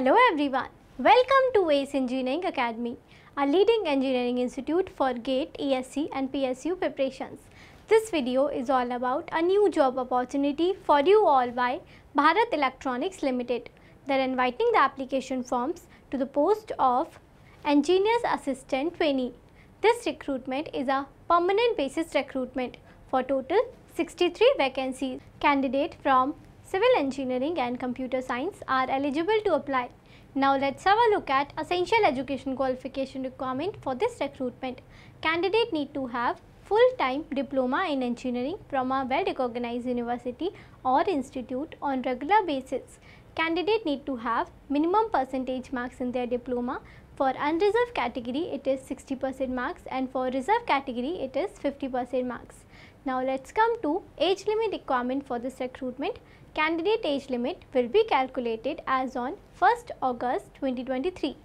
Hello everyone, welcome to Ace Engineering Academy, a leading engineering institute for GATE, ESE and PSU preparations. This video is all about a new job opportunity for you all by Bharat Electronics Limited. They are inviting the application forms to the post of Engineer's Assistant Trainee. This recruitment is a permanent basis recruitment for total 63 vacancies. Candidates from Civil Engineering and Computer Science are eligible to apply. Now let's have a look at essential education qualification requirement for this recruitment. Candidate need to have full-time diploma in engineering from a well-recognized university or institute on regular basis. Candidate need to have minimum percentage marks in their diploma. For unreserved category it is 60% marks and for reserved category it is 50% marks. Now let's come to age limit requirement for this recruitment. Candidate age limit will be calculated as on 1st August 2023.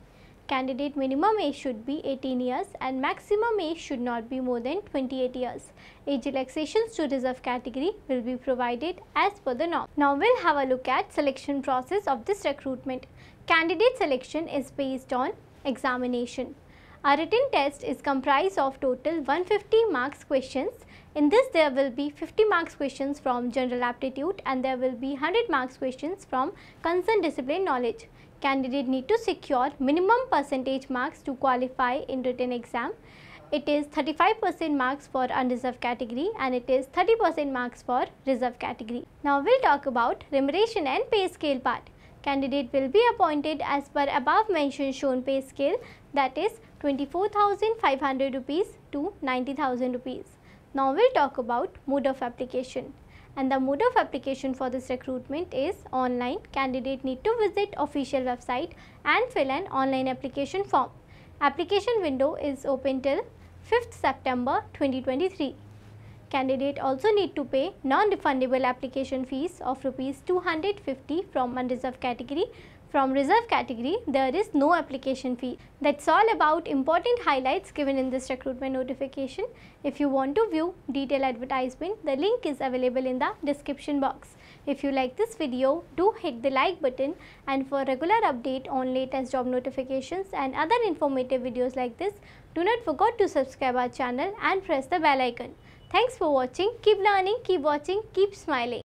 Candidate minimum age should be 18 years and maximum age should not be more than 28 years. Age relaxations to reserve category will be provided as per the norm. Now we'll have a look at selection process of this recruitment. Candidate selection is based on examination. A written test is comprised of total 150 marks questions. In this there will be 50 marks questions from general aptitude and there will be 100 marks questions from concerned discipline knowledge. Candidate need to secure minimum percentage marks to qualify in written exam. It is 35% marks for unreserved category and it is 30% marks for reserved category. Now we'll talk about remuneration and pay scale part. Candidate will be appointed as per above mentioned shown pay scale, that is 24,500 rupees to 90,000 rupees. Now we'll talk about mode of application, and the mode of application for this recruitment is online. Candidate need to visit official website and fill an online application form. Application window is open till 5th September 2023. Candidate also need to pay non-refundable application fees of rupees 250 from unreserved category. From reserve category, there is no application fee. That's all about important highlights given in this recruitment notification. If you want to view detailed advertisement, the link is available in the description box. If you like this video, do hit the like button, and for regular update on latest job notifications and other informative videos like this, do not forget to subscribe our channel and press the bell icon. Thanks for watching. Keep learning, keep watching, keep smiling.